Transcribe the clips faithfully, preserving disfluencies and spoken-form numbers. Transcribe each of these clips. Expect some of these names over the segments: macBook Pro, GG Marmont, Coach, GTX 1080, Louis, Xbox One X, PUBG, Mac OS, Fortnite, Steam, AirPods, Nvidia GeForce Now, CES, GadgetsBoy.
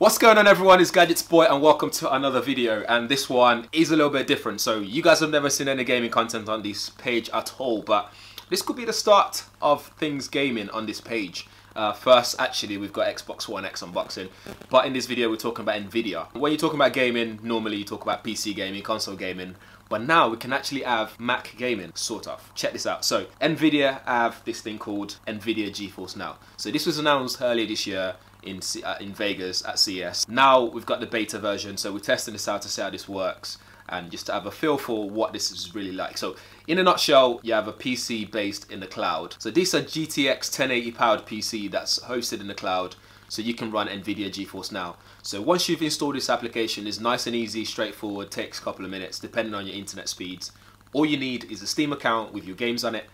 What's going on, everyone? It's GadgetsBoy and welcome to another video, and this one is a little bit different. So you guys have never seen any gaming content on this page at all, but this could be the start of things gaming on this page. Uh, first, actually, we've got Xbox One X unboxing, but in this video we're talking about Nvidia. When you're talking about gaming, normally you talk about P C gaming, console gaming, but now we can actually have Mac gaming, sort of. Check this out. So Nvidia have this thing called Nvidia GeForce Now. So this was announced earlier this year in C uh, in Vegas at C E S. Now we've got the beta version, so we're testing this out to see how this works and just to have a feel for what this is really like. So in a nutshell, you have a P C based in the cloud. So these are G T X ten eighty powered P C that's hosted in the cloud, so you can run Nvidia GeForce Now. So once you've installed this application, it's nice and easy, straightforward, takes a couple of minutes depending on your internet speeds. All you need is a Steam account with your games on it,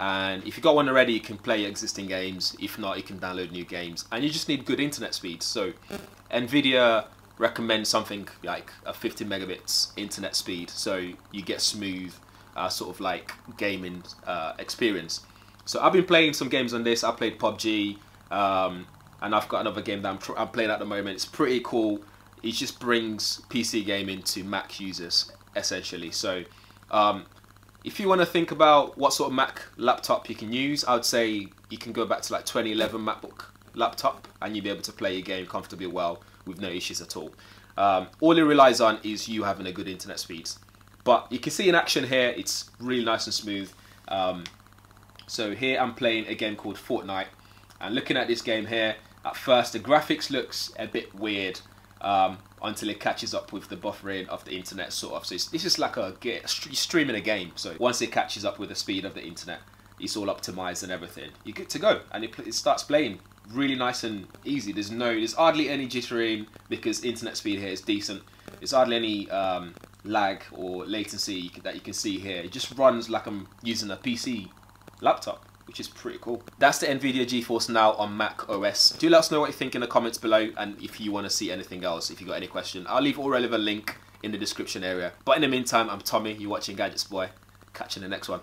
and if you've got one already, you can play your existing games. If not, you can download new games, and you just need good internet speeds. So Nvidia recommend something like a fifty megabits internet speed, so you get smooth uh, sort of like gaming uh, experience. So I've been playing some games on this. I played P U B G, um, and I've got another game that I'm, I'm playing at the moment. It's pretty cool. It just brings P C gaming to Mac users, essentially. So um, if you want to think about what sort of Mac laptop you can use, I would say you can go back to like twenty eleven MacBook laptop and you'll be able to play your game comfortably well with no issues at all. Um, all it relies on is you having a good internet speed. But you can see in action here, it's really nice and smooth. Um, so here I'm playing a game called Fortnite, and looking at this game here, at first the graphics looks a bit weird um, until it catches up with the buffering of the internet, sort of. So it's, it's just like a streaming a game. So once it catches up with the speed of the internet, it's all optimized and everything. You're good to go, and it, it starts playing really nice and easy. There's no, there's hardly any jittering because internet speed here is decent. There's hardly any um, lag or latency that you can see here. It just runs like I'm using a P C laptop, which is pretty cool. That's the Nvidia GeForce Now on Mac O S. Do let us know what you think in the comments below, and if you want to see anything else, if you got any question, I'll leave all relevant link in the description area. But in the meantime, I'm Tommy, you're watching Gadgets Boy. Catch you in the next one.